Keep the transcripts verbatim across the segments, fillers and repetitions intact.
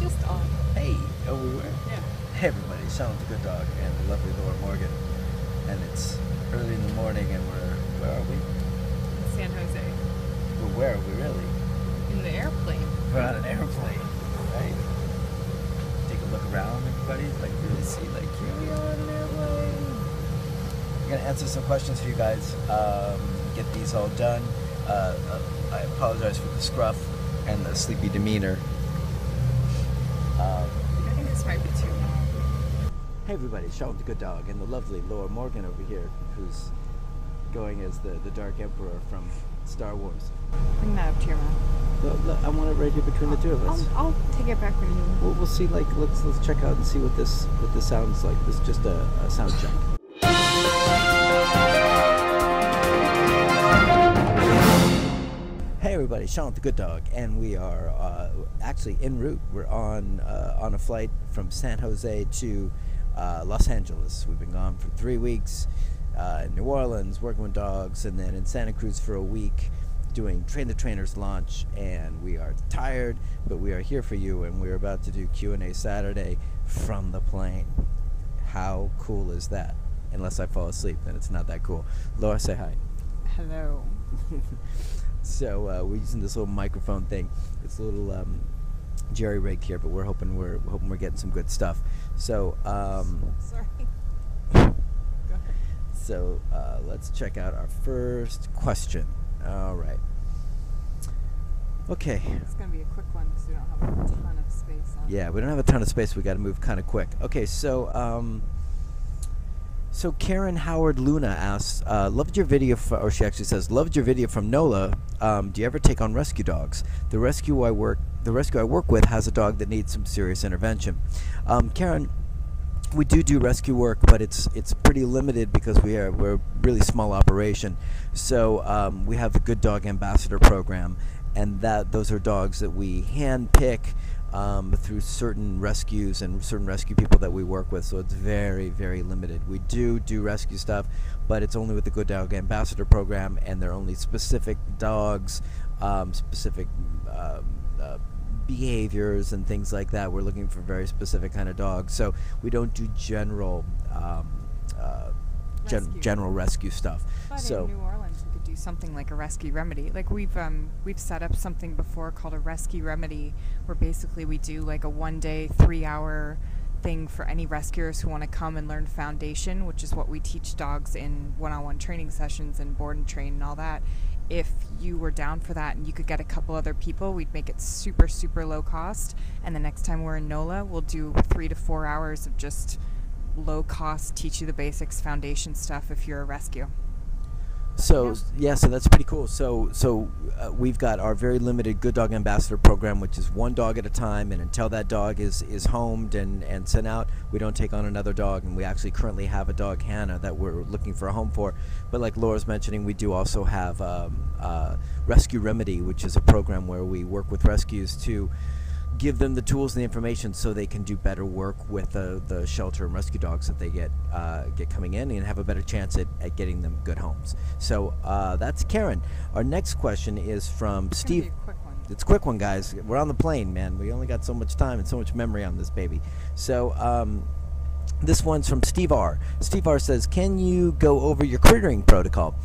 Just on. Hey, oh, we were? Yeah. Hey, everybody, Sean the Good Dog and the lovely Laura Morgan. And it's early in the morning and we're, where are we? In San Jose. Well, where are we really? In the airplane. We're on an airplane, right? Take a look around, everybody, like really see, like, here we are on an airplane. We're going to answer some questions for you guys, um, get these all done. Uh, uh, I apologize for the scruff and the sleepy demeanor. Um, I think this might be too long. Hey everybody, Sean the Good Dog and the lovely Laura Morgan over here, who's going as the, the Dark Emperor from Star Wars. Bring that up to your mouth. Look, look, I want it right here between I'll, the two of us. I'll, I'll take it back when you want. We'll, we'll see. Like, let's let's check out and see what this what this sounds like. This is just a, a sound check. Hey everybody, Sean the Good Dog, and we are uh, actually en route. We're on uh, on a flight from San Jose to uh, Los Angeles. We've been gone for three weeks uh, in New Orleans, working with dogs, and then in Santa Cruz for a week doing Train the Trainers launch. And we are tired, but we are here for you, and we're about to do Q and A Saturday from the plane. How cool is that? Unless I fall asleep, then it's not that cool. Laura, say hi. Hello. So uh, we're using this little microphone thing. It's a little um, jerry-rigged here, but we're hoping we're, we're hoping we're getting some good stuff. So um, sorry. Go ahead. So uh, let's check out our first question. All right. Okay. It's gonna be a quick one because we don't have a ton of space. On. Yeah, we don't have a ton of space. We got to move kind of quick. Okay, so. Um, So Karen Howard Luna asks, uh, loved your video, f or she actually says, loved your video from Nola. Um, do you ever take on rescue dogs? The rescue I work, the rescue I work with has a dog that needs some serious intervention. Um, Karen, we do do rescue work, but it's it's pretty limited because we are we're a really small operation. So um, we have the Good Dog Ambassador Program, and that those are dogs that we hand pick. Um, through certain rescues and certain rescue people that we work with, so it's very, very limited. We do do rescue stuff, but it's only with the Good Dog Ambassador Program, and they're only specific dogs, um, specific uh, uh, behaviors and things like that. We're looking for very specific kind of dogs, so we don't do general um, uh, gen rescue. general rescue stuff. But so in New Orleans, we could do something like a rescue remedy. Like we've um, we've set up something before called a rescue remedy, where basically we do like a one-day, three-hour thing for any rescuers who want to come and learn foundation, which is what we teach dogs in one-on-one training sessions and board and train and all that. If you were down for that and you could get a couple other people, we'd make it super, super low cost. And the next time we're in NOLA, we'll do three to four hours of just low cost, teach you the basics, foundation stuff if you're a rescue. So yeah, so that's pretty cool. So so uh, we've got our very limited Good Dog Ambassador Program, which is one dog at a time, and until that dog is is homed and and sent out, we don't take on another dog. And we actually currently have a dog, Hannah, that we're looking for a home for. But like Laura's mentioning, we do also have um, uh, Rescue Remedy, which is a program where we work with rescues to give them the tools and the information so they can do better work with uh, the shelter and rescue dogs that they get uh, get coming in, and have a better chance at, at getting them good homes. So uh, that's Karen. Our next question is from it's Steve. Gonna be a quick one. It's a quick one, guys. We're on the plane, man. We only got so much time and so much memory on this baby. So um, this one's from Steve R. Steve R says, can you go over your crittering protocol?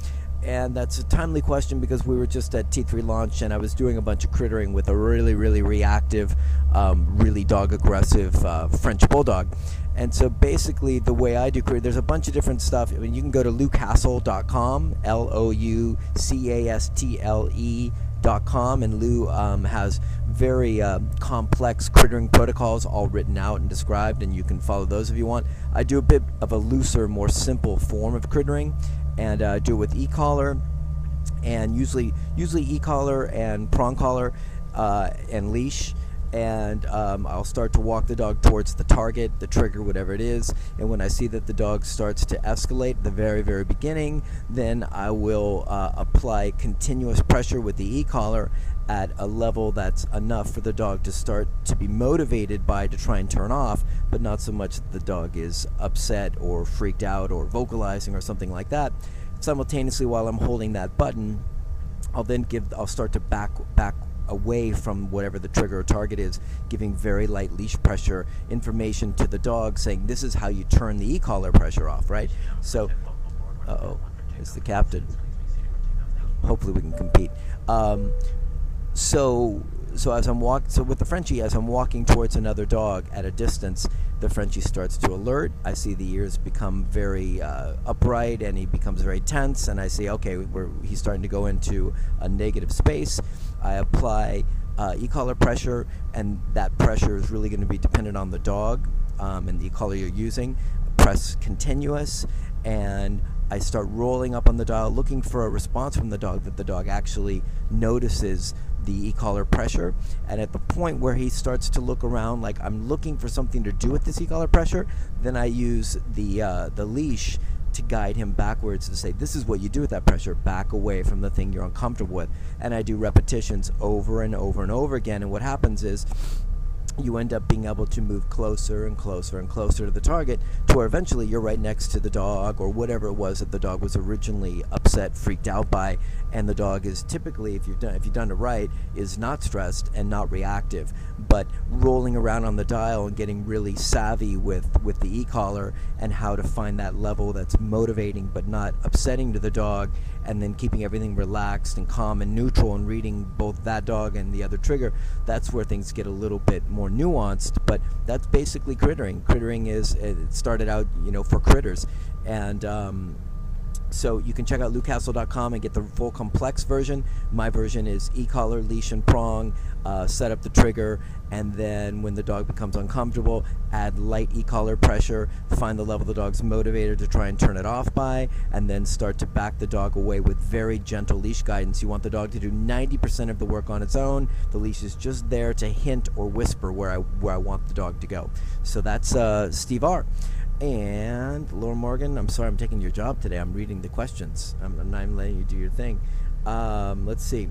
And that's a timely question because we were just at T three launch, and I was doing a bunch of crittering with a really, really reactive, um, really dog-aggressive uh, French bulldog. And so basically the way I do crittering, there's a bunch of different stuff. I mean, you can go to lou castle dot com, L O U C A S T L E dot com, and Lou um, has very uh, complex crittering protocols all written out and described, and you can follow those if you want. I do a bit of a looser, more simple form of crittering, and uh, do it with e-collar, and usually usually e-collar and prong collar uh, and leash, and um, I'll start to walk the dog towards the target, the trigger, whatever it is, and when I see that the dog starts to escalate at the very, very beginning, then I will uh, apply continuous pressure with the e-collar at a level that's enough for the dog to start to be motivated by to try and turn off, but not so much that the dog is upset or freaked out or vocalizing or something like that. Simultaneously, while I'm holding that button, I'll then give I'll start to back back away from whatever the trigger or target is, giving very light leash pressure information to the dog saying, this is how you turn the e-collar pressure off, right? So, uh-oh, it's the captain. Hopefully we can compete. Um, so, so as I'm walk, so with the Frenchie, as I'm walking towards another dog at a distance, the Frenchie starts to alert. I see the ears become very uh, upright, and he becomes very tense. And I see, okay, we're, he's starting to go into a negative space. I apply uh, e-collar pressure, and that pressure is really going to be dependent on the dog um, and the e-collar you're using. Press continuous, and I start rolling up on the dial, looking for a response from the dog, that the dog actually notices the e-collar pressure. And at the point where he starts to look around like I'm looking for something to do with this e-collar pressure, then I use the uh, the leash to guide him backwards to say, this is what you do with that pressure, back away from the thing you're uncomfortable with. And I do repetitions over and over and over again, and what happens is you end up being able to move closer and closer and closer to the target, to where eventually you're right next to the dog, or whatever it was that the dog was originally upset, freaked out by. And the dog is typically, if you've done if you've done it right, is not stressed and not reactive. But rolling around on the dial and getting really savvy with with the e-collar and how to find that level that's motivating but not upsetting to the dog, and then keeping everything relaxed and calm and neutral, and reading both that dog and the other trigger, that's where things get a little bit more nuanced. But that's basically crittering. Crittering is, it started out, you know, for critters. And um, so you can check out lou castle dot com and get the full complex version. My version is e-collar, leash and prong, uh, set up the trigger, and then when the dog becomes uncomfortable, add light e-collar pressure, find the level the dog's motivator to try and turn it off by, and then start to back the dog away with very gentle leash guidance. You want the dog to do ninety percent of the work on its own. The leash is just there to hint or whisper where I, where I want the dog to go. So that's uh, Steve R. And Laura Morgan, I'm sorry I'm taking your job today. I'm reading the questions. I'm, I'm not even letting you do your thing. Um, let's see.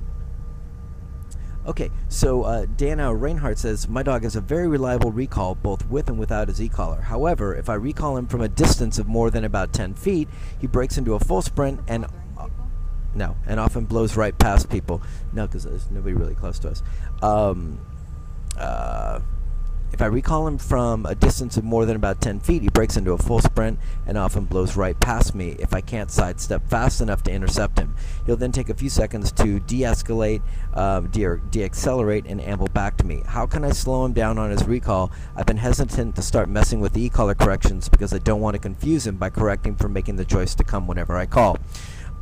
Okay, so uh, Dana Reinhardt says, my dog has a very reliable recall both with and without his e-collar. However, if I recall him from a distance of more than about ten feet, he breaks into a full sprint and uh, no, and often blows right past people. No, because there's nobody really close to us. Um, uh, If I recall him from a distance of more than about ten feet, he breaks into a full sprint and often blows right past me if I can't sidestep fast enough to intercept him. He'll then take a few seconds to de-escalate, uh, de- de-accelerate, and amble back to me. How can I slow him down on his recall? I've been hesitant to start messing with the e-collar corrections because I don't want to confuse him by correcting for making the choice to come whenever I call.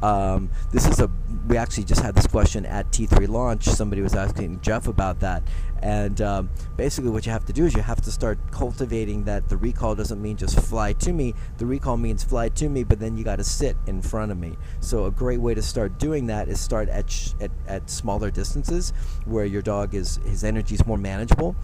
Um, this is a, we actually just had this question at T three launch. Somebody was asking Jeff about that, and um, basically what you have to do is you have to start cultivating that the recall doesn't mean just fly to me. The recall means fly to me, but then you got to sit in front of me. So a great way to start doing that is start at, sh at, at smaller distances where your dog is, his energy is more manageable.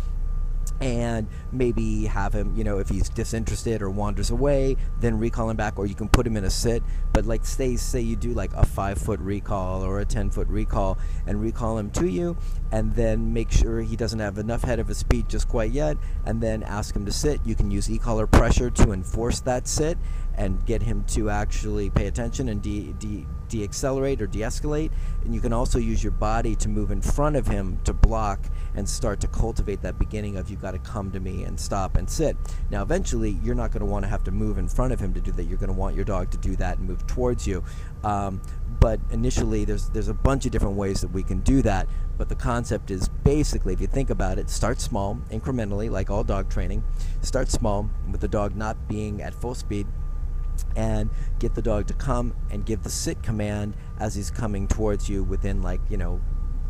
And maybe have him, you know, if he's disinterested or wanders away, then recall him back, or you can put him in a sit. But like, say, say you do like a five-foot recall or a ten-foot recall, and recall him to you, and then make sure he doesn't have enough head of his speed just quite yet, and then ask him to sit. You can use e-collar pressure to enforce that sit and get him to actually pay attention and de de de-accelerate or de-escalate. And you can also use your body to move in front of him to block and start to cultivate that beginning of, you've got to come to me and stop and sit. Now eventually you're not going to want to have to move in front of him to do that. You're going to want your dog to do that and move towards you. Um, but initially there's there's a bunch of different ways that we can do that. But the concept is basically, if you think about it, start small, incrementally, like all dog training. Start small with the dog not being at full speed, and get the dog to come and give the sit command as he's coming towards you within, like, you know,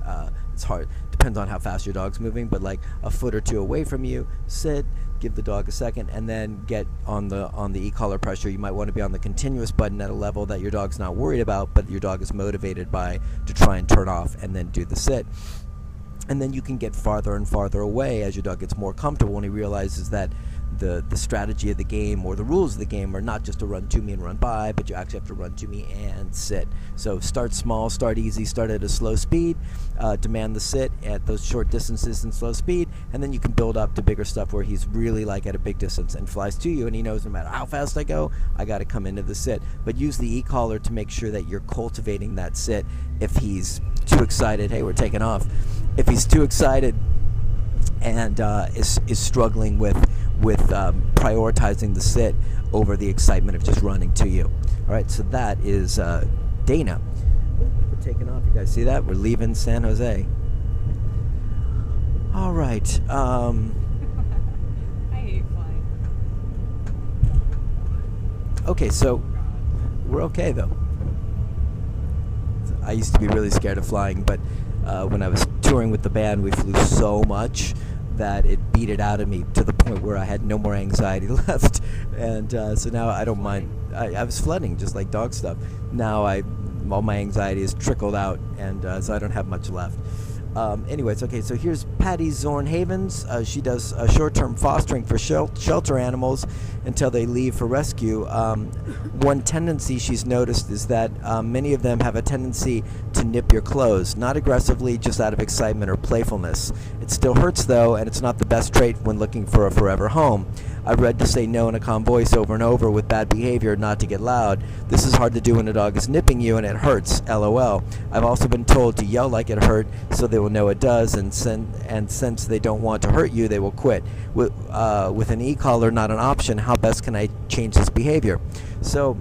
uh, it's hard, depends on how fast your dog's moving, but like a foot or two away from you, sit, give the dog a second, and then get on the on the e-collar pressure. You might want to be on the continuous button at a level that your dog's not worried about, but your dog is motivated by, to try and turn off, and then do the sit. And then you can get farther and farther away as your dog gets more comfortable and he realizes that the the strategy of the game, or the rules of the game, are not just to run to me and run by, but you actually have to run to me and sit. So start small, start easy, start at a slow speed, uh, demand the sit at those short distances and slow speed, and then you can build up to bigger stuff where he's really like at a big distance and flies to you, and he knows no matter how fast I go, I got to come into the sit. But use the e-collar to make sure that you're cultivating that sit. If he's too excited, hey, we're taking off, if he's too excited and uh, is, is struggling with, with um, prioritizing the sit over the excitement of just running to you. All right, so that is uh, Dana. We're taking off. You guys see that? We're leaving San Jose. All right. Um, I hate flying. Okay, so we're okay, though. I used to be really scared of flying, but uh, when I was touring with the band, we flew so much that it beat it out of me to the point where I had no more anxiety left. And uh, so now I don't mind. I, I was flooding, just like dog stuff. Now I, all my anxiety is trickled out, and uh, so I don't have much left. Um, anyways, okay, so here's Patty Zorn-Havens. Uh, she does uh, short-term fostering for shel shelter animals until they leave for rescue. Um, one tendency she's noticed is that uh, many of them have a tendency to nip your clothes, not aggressively, just out of excitement or playfulness. It still hurts, though, and it's not the best trait when looking for a forever home. I've read to say no in a calm voice over and over with bad behavior, not to get loud. This is hard to do when a dog is nipping you and it hurts, L O L. I've also been told to yell like it hurt so they will know it does, and, sen and since they don't want to hurt you, they will quit. With, uh, with an e-collar not an option, how best can I change this behavior? So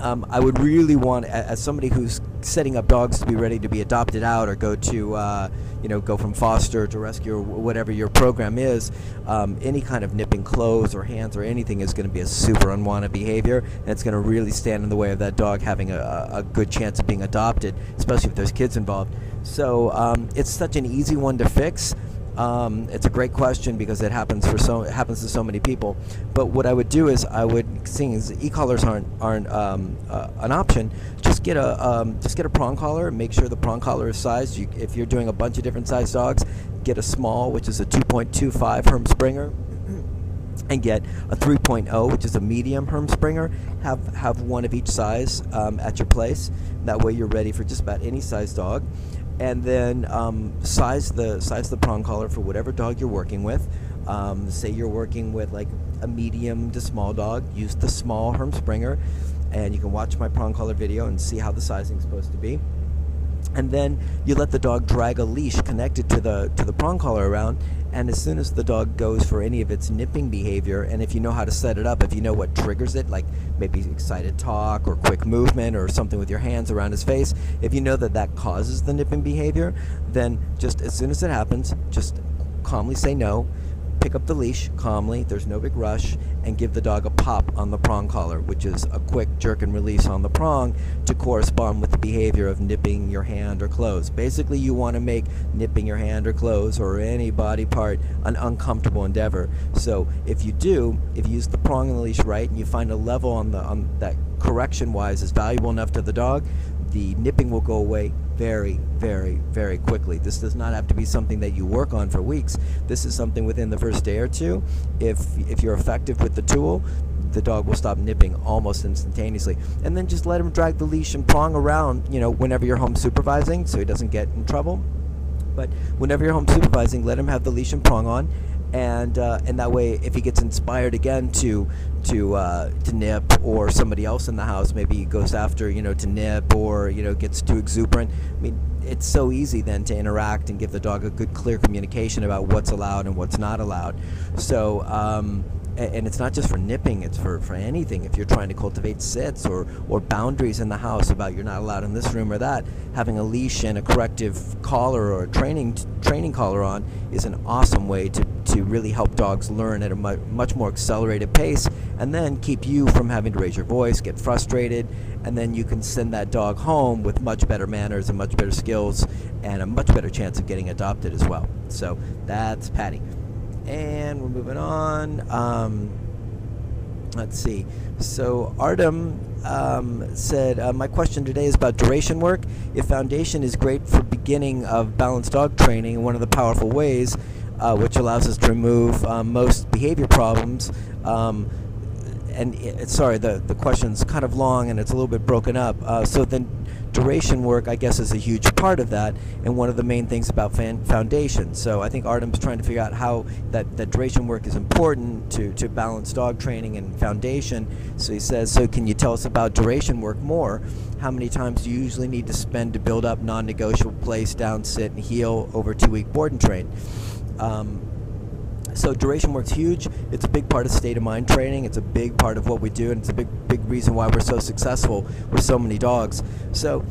um, I would really want, as somebody who's setting up dogs to be ready to be adopted out or go to, uh, you know, go from foster to rescue or whatever your program is, um, any kind of nipping clothes or hands or anything is going to be a super unwanted behavior, and it's going to really stand in the way of that dog having a, a good chance of being adopted, especially if there's kids involved. So um, it's such an easy one to fix. Um, it's a great question because it happens for so it happens to so many people. But what I would do is I would, seeing as e-collars aren't aren't um, uh, an option, just get a um, just get a prong collar and make sure the prong collar is sized. You, if you're doing a bunch of different size dogs, get a small, which is a two point two five Herm Springer, and get a three point oh, which is a medium Herm Springer. Have have one of each size um, at your place. That way you're ready for just about any size dog. And then um, size the size the prong collar for whatever dog you're working with. Um, say you're working with like a medium to small dog, use the small Herm Springer, and you can watch my prong collar video and see how the sizing is supposed to be. And then you let the dog drag a leash connected to the to the prong collar around, and as soon as the dog goes for any of its nipping behavior, and if you know how to set it up, if you know what triggers it, like maybe excited talk or quick movement or something with your hands around his face, if you know that that causes the nipping behavior, then just as soon as it happens, just calmly say no, pick up the leash calmly, there's no big rush, and give the dog a pop on the prong collar, which is a quick jerk and release on the prong to correspond with the behavior of nipping your hand or clothes. Basically, you want to make nipping your hand or clothes or any body part an uncomfortable endeavor. So if you do, if you use the prong and the leash right, and you find a level on the on that correction-wise is valuable enough to the dog, the nipping will go away very, very, very quickly. This does not have to be something that you work on for weeks. This is something within the first day or two. If, if you're effective with the tool, the dog will stop nipping almost instantaneously. And then just let him drag the leash and prong around, you know, whenever you're home supervising so he doesn't get in trouble. But whenever you're home supervising, let him have the leash and prong on. And, uh, and that way, if he gets inspired again to to uh, to nip, or somebody else in the house maybe goes after, you know, to nip, or, you know, gets too exuberant, I mean, it's so easy then to interact and give the dog a good, clear communication about what's allowed and what's not allowed. So, um, and, and it's not just for nipping, it's for, for anything. If you're trying to cultivate sits or, or boundaries in the house about you're not allowed in this room or that, having a leash and a corrective collar or a training, training collar on is an awesome way to to really help dogs learn at a mu much more accelerated pace, and then keep you from having to raise your voice, get frustrated, and then you can send that dog home with much better manners and much better skills and a much better chance of getting adopted as well. So that's Patty. And we're moving on. Um, let's see. So Artem um, said, uh, my question today is about duration work. If foundation is great for beginning of balanced dog training, one of the powerful ways Uh, which allows us to remove um, most behavior problems. Um, and it, sorry, the, the question's kind of long and it's a little bit broken up. Uh, so then duration work, I guess, is a huge part of that, and one of the main things about fan foundation. So I think Artem's trying to figure out how that, that duration work is important to, to balance dog training and foundation. So he says, so can you tell us about duration work more? How many times do you usually need to spend to build up non-negotiable place, down, sit, and heel over two-week board and train? Um, So duration work's huge. It's a big part of state of mind training. It's a big part of what we do, and it's a big, big reason why we're so successful with so many dogs. So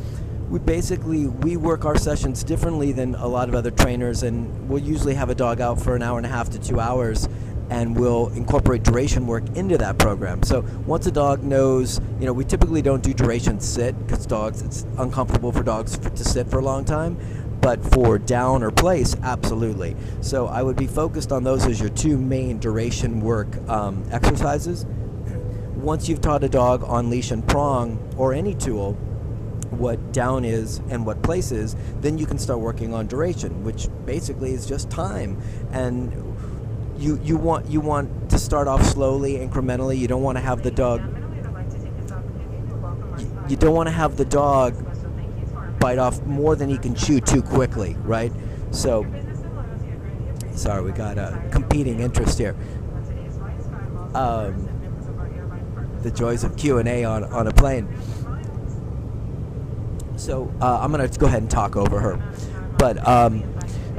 we basically, we work our sessions differently than a lot of other trainers, and we'll usually have a dog out for an hour and a half to two hours, and we'll incorporate duration work into that program. So once a dog knows, you know, we typically don't do duration sit, because dogs, it's uncomfortable for dogs for, to sit for a long time. But for down or place, absolutely. So I would be focused on those as your two main duration work um, exercises. Once you've taught a dog on leash and prong, or any tool, what down is and what place is, then you can start working on duration, which basically is just time. And you, you, want, you want to start off slowly, incrementally. You don't want to have the dog, you don't want to have the dog bite off more than he can chew too quickly, right? So, sorry, we got a competing interest here. Um, the joys of Q and A on, on a plane. So uh, I'm gonna go ahead and talk over her. But um,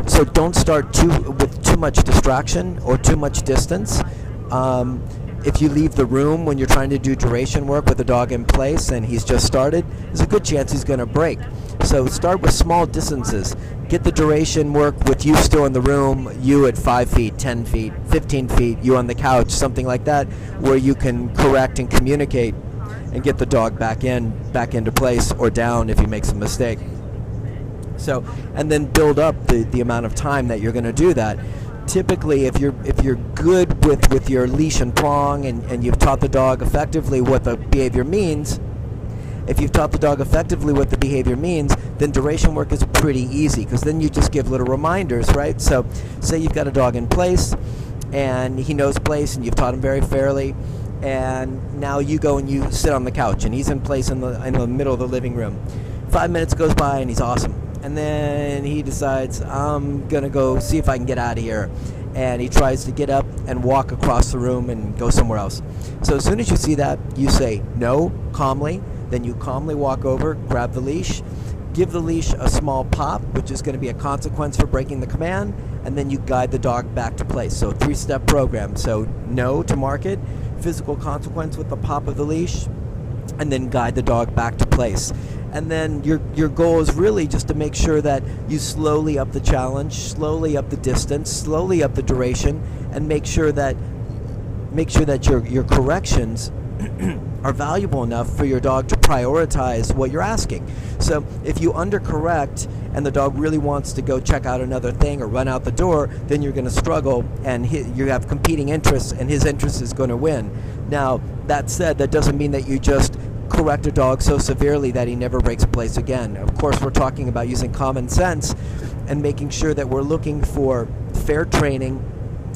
so don't start too with too much distraction or too much distance. Um, If you leave the room when you're trying to do duration work with a dog in place and he's just started, there's a good chance he's going to break. So start with small distances. Get the duration work with you still in the room, you at five feet, ten feet, fifteen feet, you on the couch, something like that, where you can correct and communicate and get the dog back in, back into place or down if he makes a mistake. So, and then build up the, the amount of time that you're going to do that. Typically, if you're if you're good with with your leash and prong, and and you've taught the dog effectively what the behavior means, if you've taught the dog effectively what the behavior means, then duration work is pretty easy, because then you just give little reminders, right? So, say you've got a dog in place, and he knows place, and you've taught him very fairly, and now you go and you sit on the couch, and he's in place in the in the middle of the living room. Five minutes goes by, and he's awesome. And then he decides, I'm gonna go see if I can get out of here. And he tries to get up and walk across the room and go somewhere else. So as soon as you see that, you say no, calmly. Then you calmly walk over, grab the leash, give the leash a small pop, which is gonna be a consequence for breaking the command, and then you guide the dog back to place. So three-step program. So no to mark it, physical consequence with the pop of the leash, and then guide the dog back to place. And then your, your goal is really just to make sure that you slowly up the challenge, slowly up the distance, slowly up the duration, and make sure that make sure that your, your corrections are valuable enough for your dog to prioritize what you're asking. So if you undercorrect and the dog really wants to go check out another thing or run out the door, then you're going to struggle, and he, you have competing interests, and his interest is going to win. Now, that said, that doesn't mean that you just correct a dog so severely that he never breaks place again. Of course, we're talking about using common sense and making sure that we're looking for fair training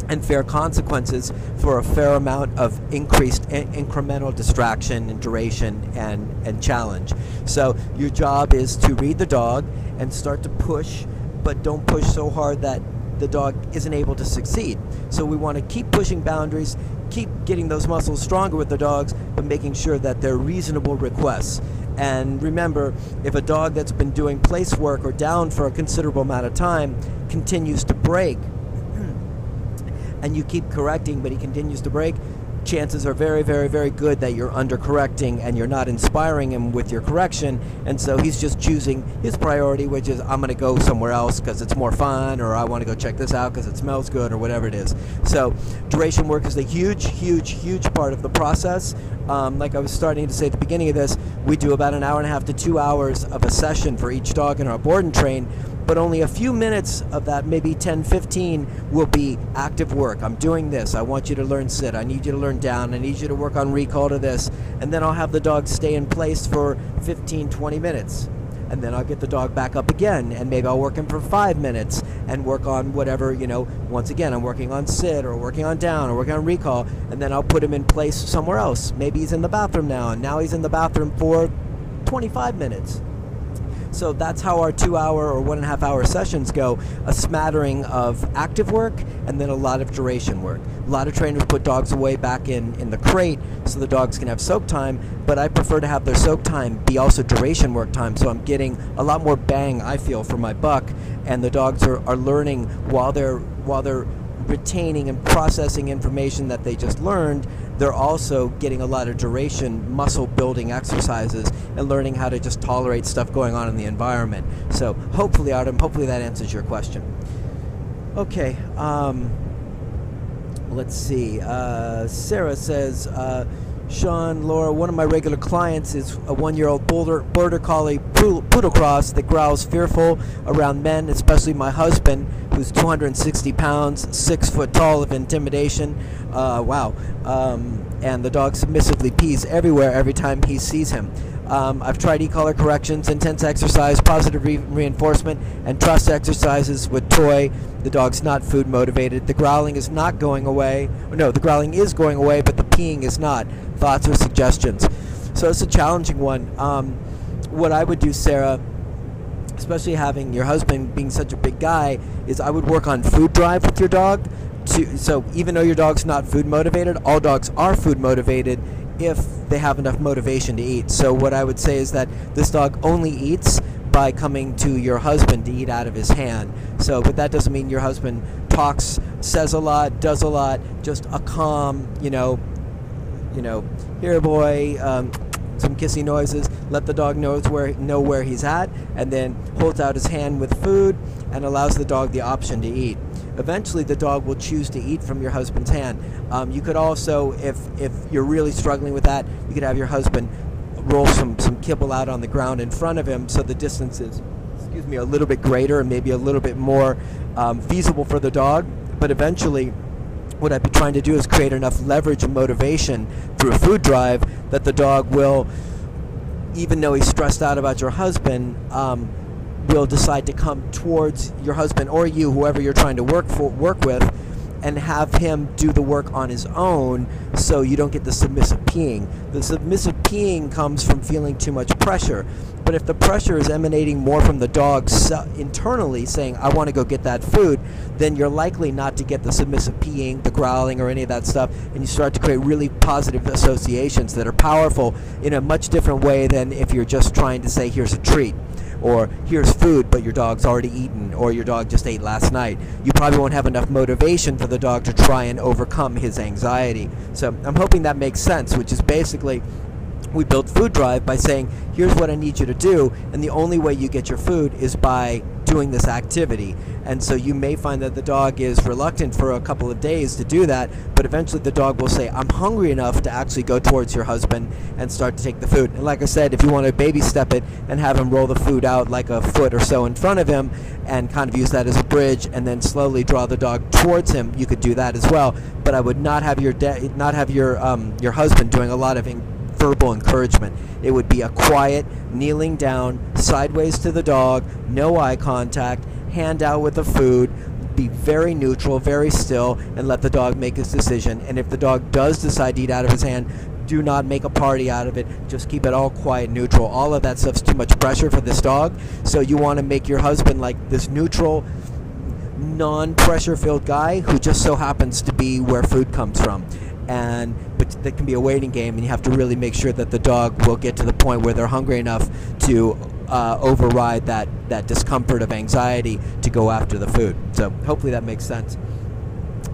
and fair consequences for a fair amount of increased in incremental distraction and duration and, and challenge. So your job is to read the dog and start to push, but don't push so hard that the dog isn't able to succeed. So we want to keep pushing boundaries, keep getting those muscles stronger with the dogs, but making sure that they're reasonable requests. And remember, if a dog that's been doing place work or down for a considerable amount of time continues to break, and you keep correcting but he continues to break, chances are very, very, very good that you're undercorrecting and you're not inspiring him with your correction, and so he's just choosing his priority, which is I'm going to go somewhere else because it's more fun, or I want to go check this out because it smells good, or whatever it is. So duration work is a huge, huge, huge part of the process. Um, like I was starting to say at the beginning of this, we do about an hour and a half to two hours of a session for each dog in our board and train, but only a few minutes of that, maybe ten, fifteen, will be active work. I'm doing this, I want you to learn sit, I need you to learn down, I need you to work on recall to this, and then I'll have the dog stay in place for fifteen, twenty minutes. And then I'll get the dog back up again, and maybe I'll work him for five minutes and work on whatever, you know, once again, I'm working on sit or working on down or working on recall, and then I'll put him in place somewhere else. Maybe he's in the bathroom now, and now he's in the bathroom for twenty-five minutes. So that's how our two hour or one and a half hour sessions go, a smattering of active work and then a lot of duration work. A lot of trainers put dogs away back in, in the crate so the dogs can have soak time, but I prefer to have their soak time be also duration work time, so I'm getting a lot more bang, I feel, for my buck, and the dogs are, are learning while they're, while they're retaining and processing information that they just learned. They're also getting a lot of duration muscle building exercises and learning how to just tolerate stuff going on in the environment. So hopefully, Artem, hopefully that answers your question. Okay, um, let's see. Uh, Sarah says, uh, Sean, Laura, one of my regular clients is a one-year-old border, border collie poodle cross that growls fearful around men, especially my husband, who's two hundred sixty pounds, six foot tall of intimidation. Uh, wow. Um, and the dog submissively pees everywhere every time he sees him. Um, I've tried e-collar corrections, intense exercise, positive re reinforcement, and trust exercises with toy. The dog's not food motivated. The growling is not going away. No, the growling is going away, but the peeing is not. Thoughts or suggestions? So it's a challenging one. Um, what I would do, Sarah, especially having your husband being such a big guy, is I would work on food drive with your dog. To, so even though your dog's not food motivated, all dogs are food motivated if they have enough motivation to eat. So what I would say is that this dog only eats by coming to your husband to eat out of his hand. So, but that doesn't mean your husband talks, says a lot, does a lot, just a calm, you know, you know, here boy, um, some kissy noises, let the dog know where, know where he's at, and then holds out his hand with food and allows the dog the option to eat. Eventually the dog will choose to eat from your husband's hand. Um, you could also, if, if you're really struggling with that, you could have your husband roll some, some kibble out on the ground in front of him so the distance is, excuse me, a little bit greater and maybe a little bit more um, feasible for the dog. But eventually what I'd be trying to do is create enough leverage and motivation through a food drive that the dog will, even though he's stressed out about your husband, um, will decide to come towards your husband or you, whoever you're trying to work for, work with, and have him do the work on his own, so you don't get the submissive peeing. The submissive peeing comes from feeling too much pressure. But if the pressure is emanating more from the dog internally saying, I want to go get that food, then you're likely not to get the submissive peeing, the growling, or any of that stuff, and you start to create really positive associations that are powerful in a much different way than if you're just trying to say, here's a treat, or here's food, but your dog's already eaten, or your dog just ate last night. You probably won't have enough motivation for the dog to try and overcome his anxiety. So I'm hoping that makes sense, which is basically we build food drive by saying, here's what I need you to do, and the only way you get your food is by doing this activity. And so you may find that the dog is reluctant for a couple of days to do that, but eventually the dog will say, I'm hungry enough to actually go towards your husband and start to take the food. And like I said, if you want to baby step it and have him roll the food out like a foot or so in front of him and kind of use that as a bridge and then slowly draw the dog towards him, you could do that as well. But I would not have your de not have your um, your husband doing a lot of verbal encouragement. It would be a quiet, kneeling down, sideways to the dog, no eye contact, hand out with the food, be very neutral, very still, and let the dog make his decision. And if the dog does decide to eat out of his hand, do not make a party out of it. Just keep it all quiet, neutral. All of that stuff's too much pressure for this dog. So you want to make your husband like this neutral, non-pressure-filled guy who just so happens to be where food comes from. And but that can be a waiting game, and you have to really make sure that the dog will get to the point where they're hungry enough to uh, override that, that discomfort of anxiety to go after the food. So hopefully that makes sense.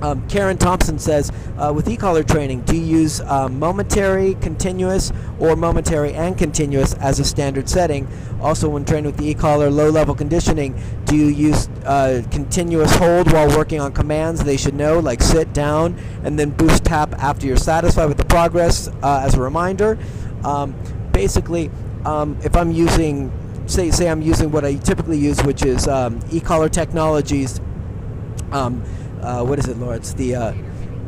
Um, Karen Thompson says, uh, with e-collar training, do you use uh, momentary, continuous, or momentary and continuous as a standard setting? Also, when trained with the e-collar low-level conditioning, do you use uh, continuous hold while working on commands they should know, like sit, down, and then boost tap after you're satisfied with the progress uh, as a reminder? Um, basically, um, if I'm using, say, say I'm using what I typically use, which is um, e-collar technologies, um, Uh, what is it, Laura? It's the uh,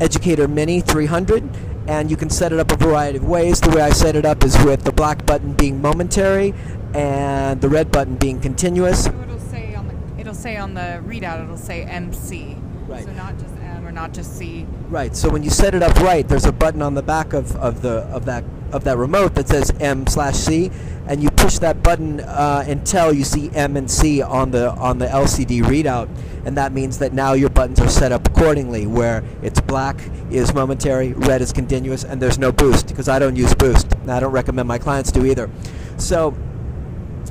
Educator Mini three hundred, and you can set it up a variety of ways. The way I set it up is with the black button being momentary and the red button being continuous. So it'll say on the, it'll say on the readout, it'll say M C, right. So not just M or not just see. Right. So when you set it up right, there's a button on the back of, of the of that of that remote that says M slash C, and you push that button uh, until you see M and C on the on the L C D readout, and that means that now your buttons are set up accordingly, where it's black is momentary, red is continuous, and there's no boost, because I don't use boost, and I don't recommend my clients do either. So.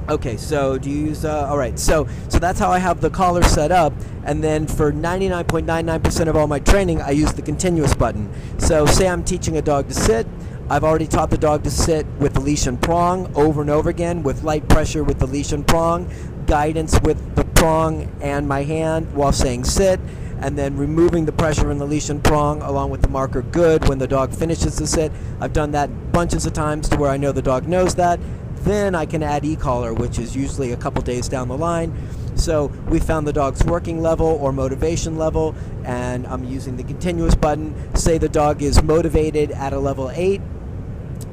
Okay, so do you use, uh, all right, so so that's how I have the collar set up, and then for ninety-nine point nine nine percent of all my training, I use the continuous button. So say I'm teaching a dog to sit, I've already taught the dog to sit with the leash and prong over and over again, with light pressure with the leash and prong, guidance with the prong and my hand while saying sit, and then removing the pressure in the leash and prong along with the marker good when the dog finishes the sit. I've done that bunches of times to where I know the dog knows that. Then I can add e-collar, which is usually a couple days down the line. So we found the dog's working level or motivation level, and I'm using the continuous button. Say the dog is motivated at a level eight,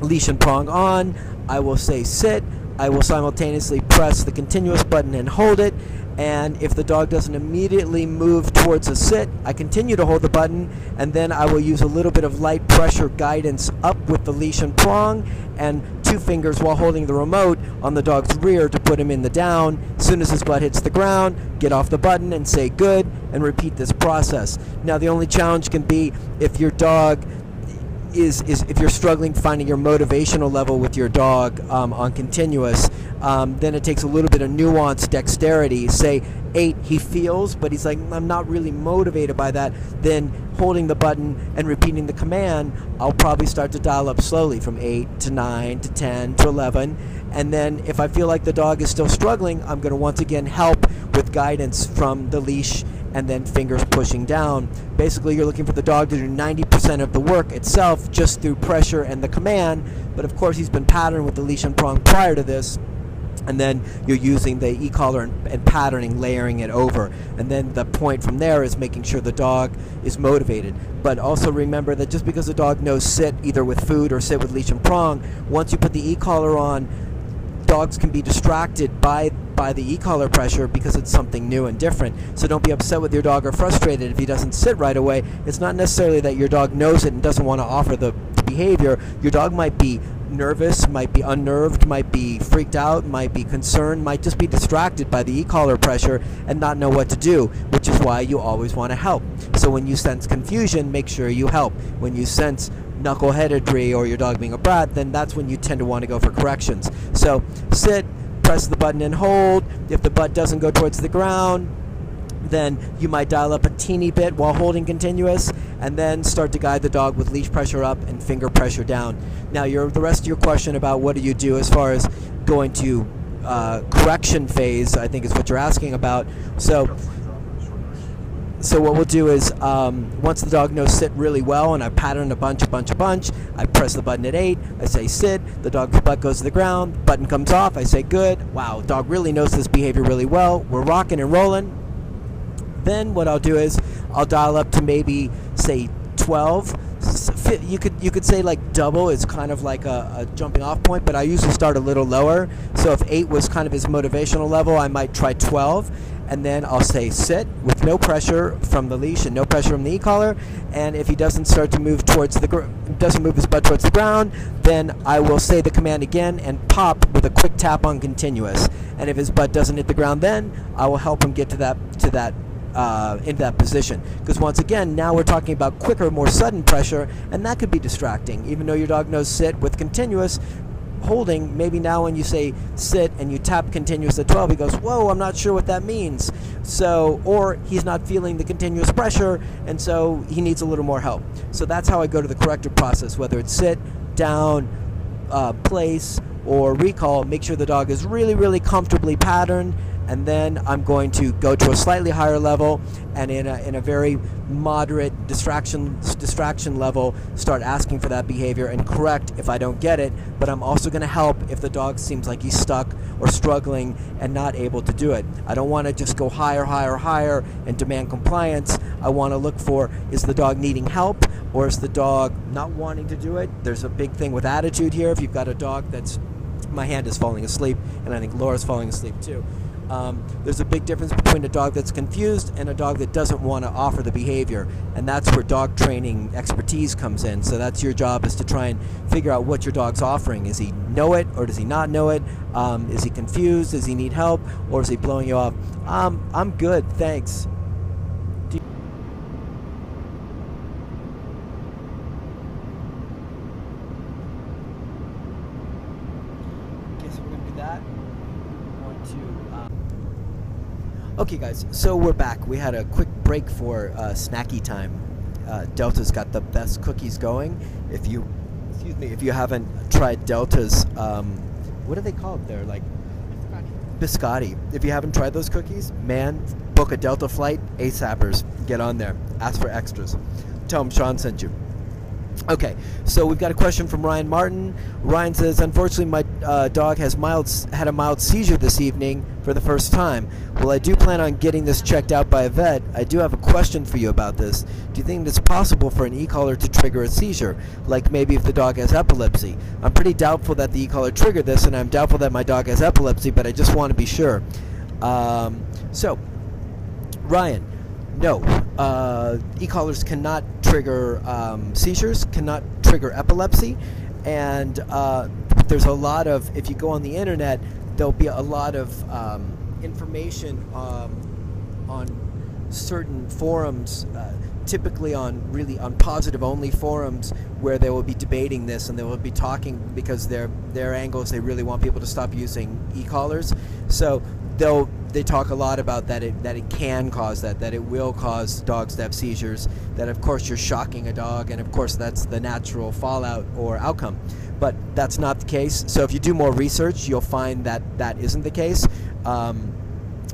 leash and prong on, I will say sit, I will simultaneously press the continuous button and hold it, and if the dog doesn't immediately move towards a sit, I continue to hold the button, and then I will use a little bit of light pressure guidance up with the leash and prong and two fingers while holding the remote on the dog's rear to put him in the down. As soon as his butt hits the ground, get off the button and say good, and repeat this process. Now the only challenge can be if your dog Is, is if you're struggling finding your motivational level with your dog um, on continuous, um, then it takes a little bit of nuanced dexterity. Say eight, he feels, but he's like, I'm not really motivated by that. Then holding the button and repeating the command, I'll probably start to dial up slowly from eight to nine to ten to eleven. And then if I feel like the dog is still struggling, I'm going to once again help with guidance from the leash and then fingers pushing down. Basically, you're looking for the dog to do ninety percent of the work itself just through pressure and the command, but of course he's been patterned with the leash and prong prior to this, and then you're using the e-collar and, and patterning, layering it over. And then the point from there is making sure the dog is motivated. But also remember that just because the dog knows sit either with food or sit with leash and prong, once you put the e-collar on, dogs can be distracted by by the e-collar pressure because it's something new and different. So don't be upset with your dog or frustrated if he doesn't sit right away. It's not necessarily that your dog knows it and doesn't want to offer the behavior. Your dog might be nervous, might be unnerved, might be freaked out, might be concerned, might just be distracted by the e-collar pressure and not know what to do, which is why you always want to help. So when you sense confusion, make sure you help. When you sense knuckleheadedry or your dog being a brat, then that's when you tend to want to go for corrections. So sit, press the button and hold. If the butt doesn't go towards the ground, then you might dial up a teeny bit while holding continuous, and then start to guide the dog with leash pressure up and finger pressure down. Now your the rest of your question about what do you do as far as going to uh, correction phase, I think is what you're asking about. So So what we'll do is, um, once the dog knows sit really well and I pattern a bunch, a bunch, a bunch, I press the button at eight, I say sit, the dog's butt goes to the ground, button comes off, I say good, wow, dog really knows this behavior really well, we're rocking and rolling. Then what I'll do is, I'll dial up to maybe, say, twelve. You could, you could say like double is kind of like a, a jumping off point, but I usually start a little lower. So if eight was kind of his motivational level, I might try twelve. And then I'll say sit with no pressure from the leash and no pressure from the e-collar. And if he doesn't start to move towards the gr doesn't move his butt towards the ground, then I will say the command again and pop with a quick tap on continuous. And if his butt doesn't hit the ground, then I will help him get to that to that uh, into that position. Because once again, now we're talking about quicker, more sudden pressure, and that could be distracting. Even though your dog knows sit with continuous holding, maybe now when you say sit and you tap continuous at twelve, he goes, whoa, I'm not sure what that means. So, or he's not feeling the continuous pressure, and so he needs a little more help. So that's how I go to the corrective process, whether it's sit, down, uh, place, or recall. Make sure the dog is really, really comfortably patterned, and then I'm going to go to a slightly higher level, and in a, in a very moderate distraction distraction level, start asking for that behavior and correct if I don't get it. But I'm also going to help if the dog seems like he's stuck or struggling and not able to do it. I don't want to just go higher, higher, higher and demand compliance. I want to look for, is the dog needing help, or is the dog not wanting to do it? There's a big thing with attitude here. If you've got a dog that's, my hand is falling asleep, and I think Laura's falling asleep too. Um, there's a big difference between a dog that's confused and a dog that doesn't want to offer the behavior, and that's where dog training expertise comes in. So that's your job, is to try and figure out what your dog's offering. Is he know it or does he not know it? Um, is he confused? Does he need help, or is he blowing you off? Um, I'm good, thanks. Okay guys, so we're back. We had a quick break for uh, snacky time. Uh, Delta's got the best cookies going. If you, excuse me, if you haven't tried Delta's, um, what are they called? They're like biscotti. biscotti. If you haven't tried those cookies, man, book a Delta flight, ASAPers. Get on there. Ask for extras. Tell them Sean sent you. Okay, so we've got a question from Ryan Martin. Ryan says, unfortunately, my uh, dog has mild, had a mild seizure this evening for the first time. Well, I do plan on getting this checked out by a vet. I do have a question for you about this. Do you think it's possible for an e-collar to trigger a seizure, like maybe if the dog has epilepsy? I'm pretty doubtful that the e-collar triggered this, and I'm doubtful that my dog has epilepsy, but I just want to be sure. Um, so, Ryan, no. Uh, e-collars cannot trigger um, seizures, cannot trigger epilepsy, and uh, there's a lot of, if you go on the internet, there'll be a lot of um, information um, on certain forums, uh, typically on really on positive-only forums, where they will be debating this, and they will be talking, because their their angles, they really want people to stop using e-collars, so they'll They talk a lot about that it, that it can cause that, that it will cause dogs to have seizures, that of course you're shocking a dog, and of course that's the natural fallout or outcome. But that's not the case. So if you do more research, you'll find that that isn't the case. Um,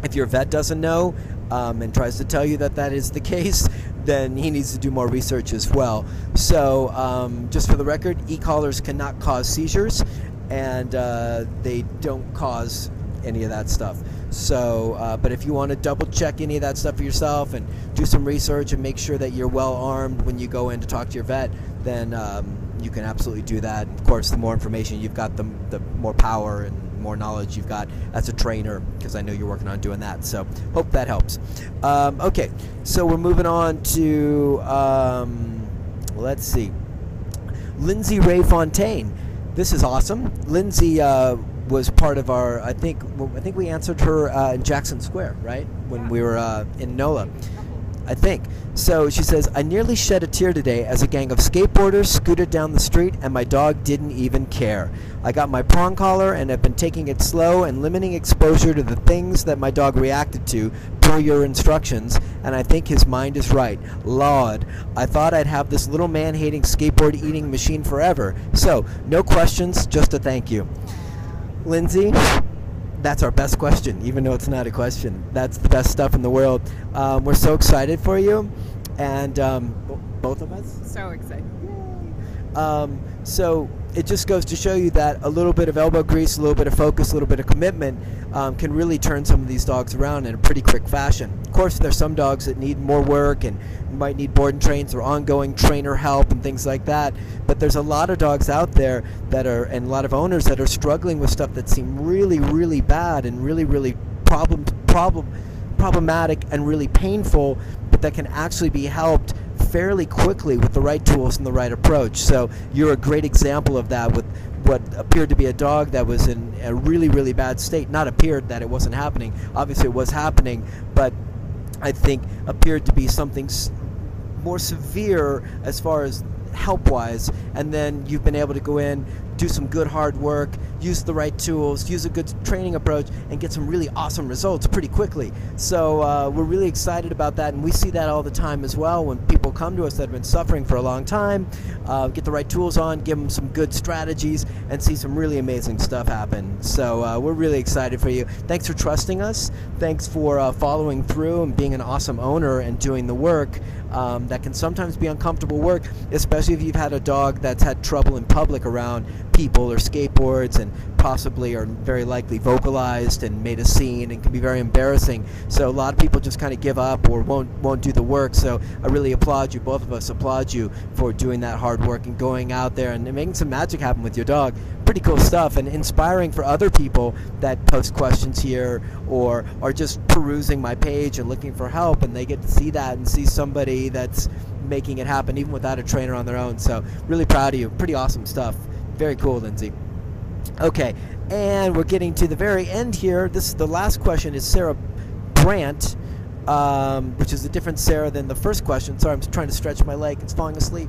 if your vet doesn't know um, and tries to tell you that that is the case, then he needs to do more research as well. So um, just for the record, e-collars cannot cause seizures, and uh, they don't cause any of that stuff. So, uh, but if you want to double check any of that stuff for yourself and do some research and make sure that you're well armed when you go in to talk to your vet, then um, you can absolutely do that. Of course, the more information you've got, the, the more power and more knowledge you've got as a trainer, because I know you're working on doing that. So, hope that helps. Um, okay, so we're moving on to, um, let's see, Lindsay Ray Fontaine. This is awesome. Lindsay, uh, was part of our, I think I think we answered her uh, in Jackson Square, right? When yeah. we were uh, in Nola, I think. So she says, I nearly shed a tear today as a gang of skateboarders scooted down the street and my dog didn't even care. I got my prong collar and have been taking it slow and limiting exposure to the things that my dog reacted to per your instructions, and I think his mind is right. Lord, I thought I'd have this little man-hating skateboard-eating machine forever. So, no questions, just a thank you. Lindsay, that's our best question, even though it's not a question. That's the best stuff in the world. Um, we're so excited for you, and um, both of us. So excited. Yay. Um, so it just goes to show you that a little bit of elbow grease, a little bit of focus, a little bit of commitment um, can really turn some of these dogs around in a pretty quick fashion. Of course, there's some dogs that need more work and might need board and trains or ongoing trainer help and things like that, but there's a lot of dogs out there that are, and a lot of owners that are struggling with stuff that seem really, really bad and really, really problem, problem, problematic and really painful, but that can actually be helped fairly quickly with the right tools and the right approach. So you're a great example of that, with what appeared to be a dog that was in a really, really bad state. Not appeared that it wasn't happening. Obviously it was happening, but I think appeared to be something more severe as far as help-wise, and then you've been able to go in, do some good hard work, use the right tools, use a good training approach, and get some really awesome results pretty quickly. So uh, we're really excited about that, and we see that all the time as well when people come to us that have been suffering for a long time. Uh, get the right tools on, give them some good strategies, and see some really amazing stuff happen. So uh, we're really excited for you. Thanks for trusting us. Thanks for uh, following through and being an awesome owner and doing the work. Um, that can sometimes be uncomfortable work, especially if you've had a dog that's had trouble in public around people or skateboards, and possibly are very likely vocalized and made a scene and can be very embarrassing. So a lot of people just kind of give up or won't won't do the work. So I really applaud you, both of us applaud you for doing that hard work and going out there and making some magic happen with your dog. pretty cool stuff and inspiring for other people that post questions here or are just perusing my page and looking for help, and they get to see that and see somebody that's making it happen even without a trainer on their own. So really proud of you. Pretty awesome stuff. Very cool, Lindsay. Okay, and we're getting to the very end here. This is the last question is Sarah Brandt, um, which is a different Sarah than the first question. Sorry, I'm trying to stretch my leg. It's falling asleep.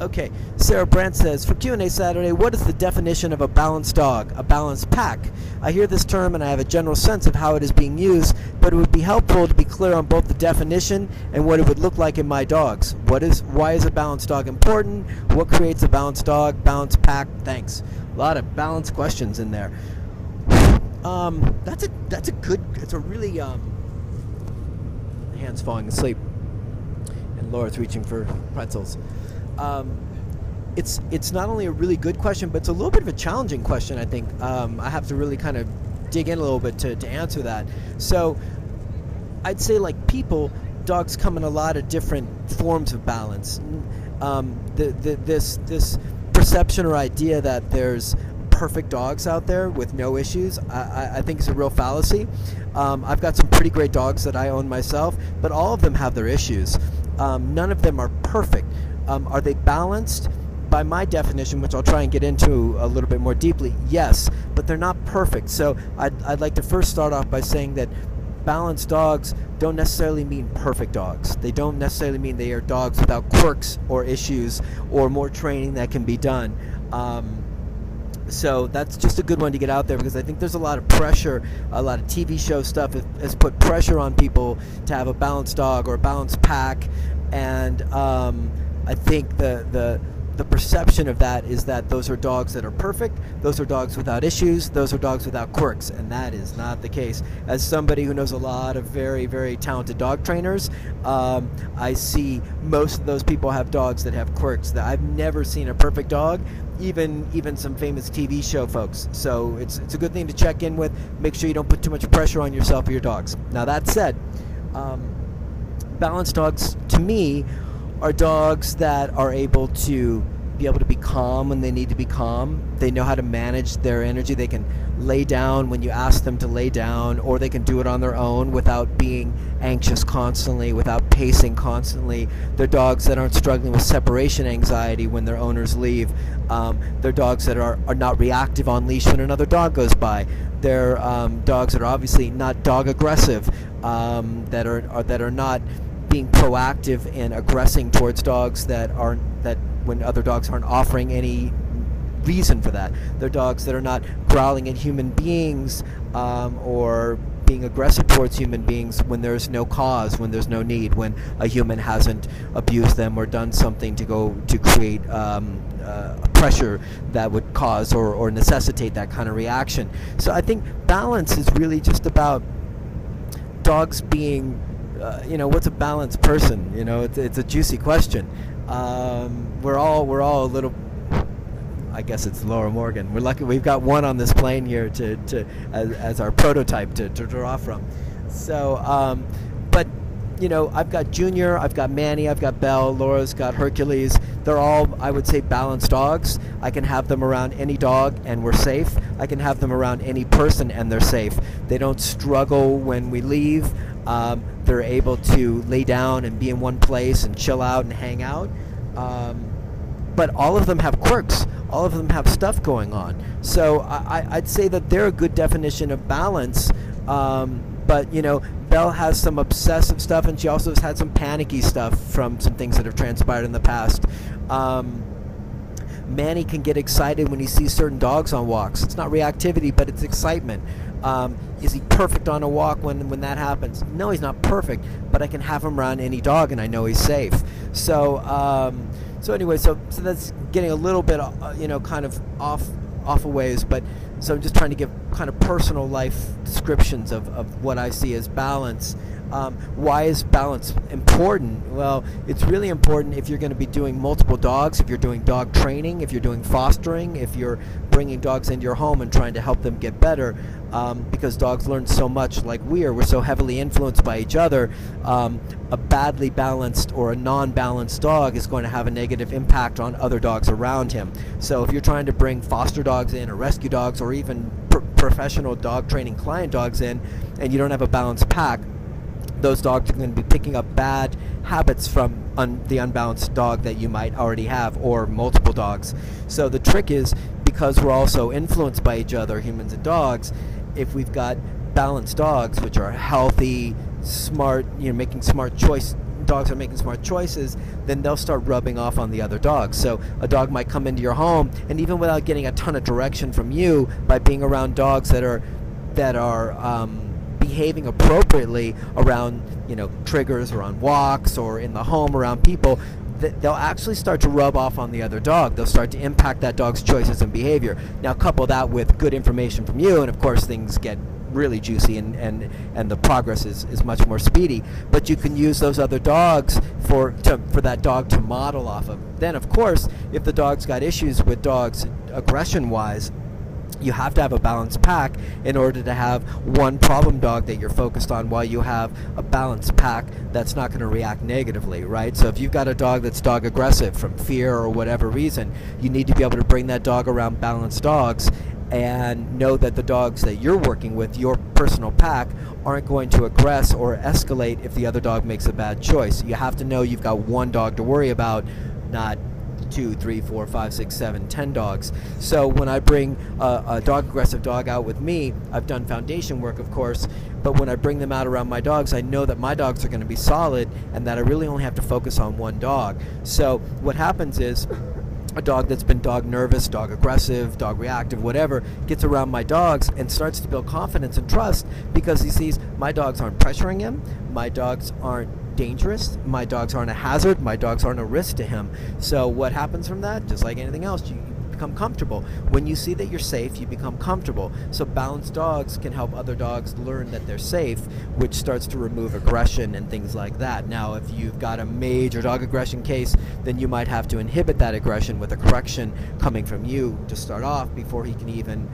Okay, Sarah Brandt says, for Q and A Saturday, what is the definition of a balanced dog, a balanced pack? I hear this term and I have a general sense of how it is being used, but it would be helpful to be clear on both the definition and what it would look like in my dogs. What is, why is a balanced dog important? What creates a balanced dog, balanced pack? Thanks. A lot of balanced questions in there. Um, that's a that's a good, it's a really, um, my hand's falling asleep and Laura's reaching for pretzels. Um, it's it's not only a really good question, but it's a little bit of a challenging question, I think. Um, I have to really kind of dig in a little bit to, to answer that. So I'd say, like people, dogs come in a lot of different forms of balance. Um, the, the, this, this perception or idea that there's perfect dogs out there with no issues, I, I think is a real fallacy. Um, I've got some pretty great dogs that I own myself, but all of them have their issues. Um, none of them are perfect. Um, are they balanced? By my definition, which I'll try and get into a little bit more deeply, yes, but they're not perfect. So I'd, I'd like to first start off by saying that balanced dogs don't necessarily mean perfect dogs. They don't necessarily mean they are dogs without quirks or issues or more training that can be done. Um, so that's just a good one to get out there, because I think there's a lot of pressure, a lot of T V show stuff has put pressure on people to have a balanced dog or a balanced pack, and um, I think the, the the perception of that is that those are dogs that are perfect, those are dogs without issues, those are dogs without quirks, and that is not the case. As somebody who knows a lot of very, very talented dog trainers, um, I see most of those people have dogs that have quirks. That I've never seen a perfect dog, even even some famous T V show folks. So it's, it's a good thing to check in with. Make sure you don't put too much pressure on yourself or your dogs. Now that said, um, balanced dogs, to me, are dogs that are able to be able to be calm when they need to be calm. They know how to manage their energy. They can lay down when you ask them to lay down, or they can do it on their own without being anxious constantly, without pacing constantly. They're dogs that aren't struggling with separation anxiety when their owners leave. Um, they're dogs that are, are not reactive on leash when another dog goes by. They're um, dogs that are obviously not dog aggressive, um, that are, are that are not being proactive and aggressing towards dogs that aren't, that when other dogs aren't offering any reason for that. They're dogs that are not growling at human beings um, or being aggressive towards human beings when there's no cause, when there's no need, when a human hasn't abused them or done something to go to create um, uh, pressure that would cause or, or necessitate that kind of reaction. So I think balance is really just about dogs being Uh, you know, what's a balanced person? You know, it's, it's a juicy question. Um, we're all we're all a little. I guess it's Laura Morgan. We're lucky we've got one on this plane here to, to as, as our prototype to, to draw from. So, um, but you know, I've got Junior, I've got Manny, I've got Belle. Laura's got Hercules. They're all, I would say, balanced dogs. I can have them around any dog and we're safe. I can have them around any person and they're safe. They don't struggle when we leave. Um, they're able to lay down and be in one place and chill out and hang out. Um, but all of them have quirks. All of them have stuff going on. So I, I'd say that they're a good definition of balance. Um, but, you know, Belle has some obsessive stuff, and she also has had some panicky stuff from some things that have transpired in the past. Um, Manny can get excited when he sees certain dogs on walks. It's not reactivity, but it's excitement. Um, is he perfect on a walk when, when that happens? No, he's not perfect, but I can have him around any dog and I know he's safe. So um, so anyway, so, so that's getting a little bit, uh, you know, kind of off off a ways, but so I'm just trying to give kind of personal life descriptions of, of what I see as balance. Um, why is balance important? Well, it's really important if you're going to be doing multiple dogs, if you're doing dog training, if you're doing fostering, if you're bringing dogs into your home and trying to help them get better, um, because dogs learn so much like we are. We're so heavily influenced by each other. Um, a badly balanced or a non-balanced dog is going to have a negative impact on other dogs around him. So if you're trying to bring foster dogs in or rescue dogs or even pr- professional dog training client dogs in and you don't have a balanced pack, those dogs are going to be picking up bad habits from un the unbalanced dog that you might already have, or multiple dogs. So the trick is, because we're also influenced by each other, humans and dogs, if we've got balanced dogs, which are healthy, smart, you know, making smart choice, dogs are making smart choices, then they'll start rubbing off on the other dogs. So a dog might come into your home, and even without getting a ton of direction from you, by being around dogs that are, that are, um, behaving appropriately around, you know, triggers or on walks or in the home around people, th they'll actually start to rub off on the other dog. They'll start to impact that dog's choices and behavior. Now couple that with good information from you, and of course things get really juicy, and, and, and the progress is, is much more speedy. But you can use those other dogs for, to, for that dog to model off of. Then of course, if the dog's got issues with dogs aggression-wise, you have to have a balanced pack in order to have one problem dog that you're focused on, while you have a balanced pack that's not going to react negatively, right? So if you've got a dog that's dog aggressive from fear or whatever reason, you need to be able to bring that dog around balanced dogs and know that the dogs that you're working with, your personal pack, aren't going to aggress or escalate if the other dog makes a bad choice. You have to know you've got one dog to worry about, not two, three, four, five, six, seven, ten dogs. So when I bring a, a dog aggressive dog out with me, I've done foundation work, of course, but when I bring them out around my dogs, I know that my dogs are going to be solid and that I really only have to focus on one dog. So what happens is, a dog that's been dog nervous, dog aggressive, dog reactive, whatever, gets around my dogs and starts to build confidence and trust, because he sees my dogs aren't pressuring him, my dogs aren't dangerous, my dogs aren't a hazard, my dogs aren't a risk to him. So what happens from that? Just like anything else, you become comfortable. When you see that you're safe, you become comfortable. So balanced dogs can help other dogs learn that they're safe, which starts to remove aggression and things like that. Now, if you've got a major dog aggression case, then you might have to inhibit that aggression with a correction coming from you to start off, before he can even,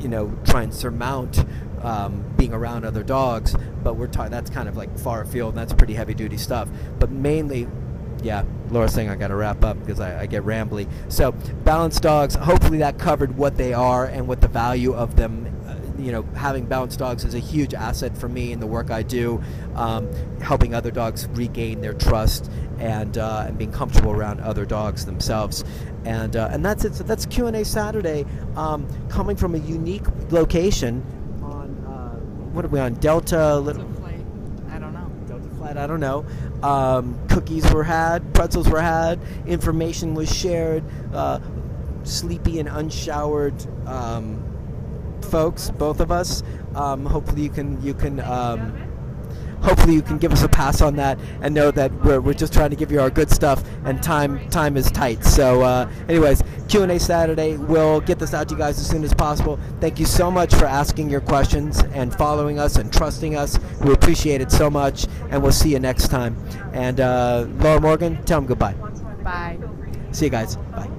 you know, try and surmount Um, being around other dogs. But we're talking, that's kind of like far afield, and that's pretty heavy duty stuff. But mainly, yeah, Laura's saying I gotta wrap up because I, I get rambly. So balanced dogs, hopefully that covered what they are and what the value of them. uh, you know, having balanced dogs is a huge asset for me in the work I do, um, helping other dogs regain their trust and, uh, and being comfortable around other dogs themselves. And, uh, and that's it. So that's Q and A Saturday, um, coming from a unique location. What are we on? Delta? Little flight. I don't know. Delta flight. I don't know. Um, cookies were had. Pretzels were had. Information was shared. Uh, sleepy and unshowered um, folks, both of us. Um, hopefully you can you can um, hopefully you can give us a pass on that, and know that we're we're just trying to give you our good stuff, and time time is tight. So, uh, anyways. Q and A Saturday. We'll get this out to you guys as soon as possible. Thank you so much for asking your questions and following us and trusting us. We appreciate it so much, and we'll see you next time. And uh, Laura Morgan, tell them goodbye. Bye. See you guys. Bye.